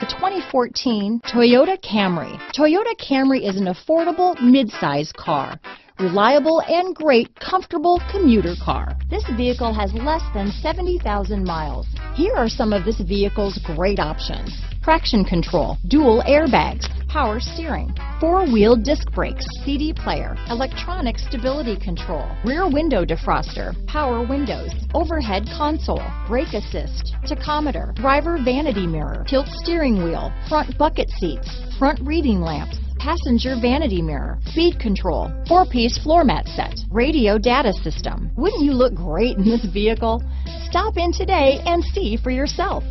The 2014 Toyota Camry. Toyota Camry is an affordable mid-size car, reliable and great comfortable commuter car. This vehicle has less than 70,000 miles. Here are some of this vehicle's great options: traction control, dual airbags, power steering, four-wheel disc brakes, CD player, electronic stability control, rear window defroster, power windows, overhead console, brake assist, tachometer, driver vanity mirror, tilt steering wheel, front bucket seats, front reading lamps, passenger vanity mirror, speed control, four-piece floor mat set, radio data system. Wouldn't you look great in this vehicle? Stop in today and see for yourself.